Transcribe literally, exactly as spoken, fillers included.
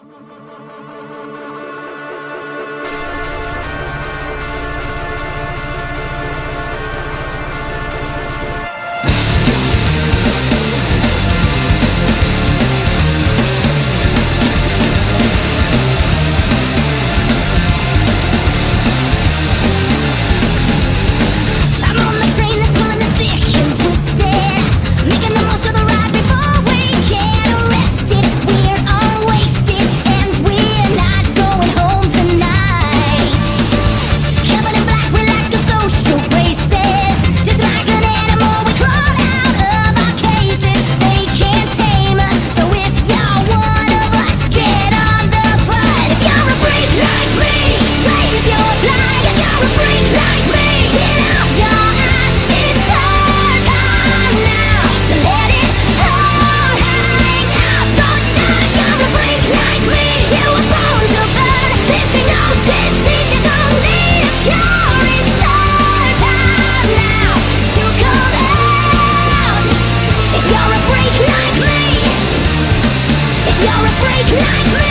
You're a freak like me.